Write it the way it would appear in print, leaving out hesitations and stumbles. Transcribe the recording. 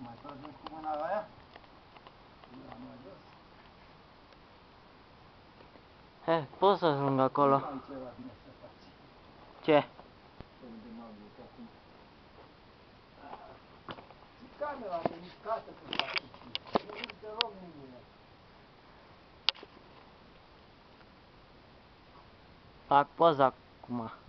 Mai tragem cu mâna aia. Da, mai jos. He, pot să ajung acolo. Ce? Camera e mișcată pe față. Nu te rog nimeni. Fac poza acum.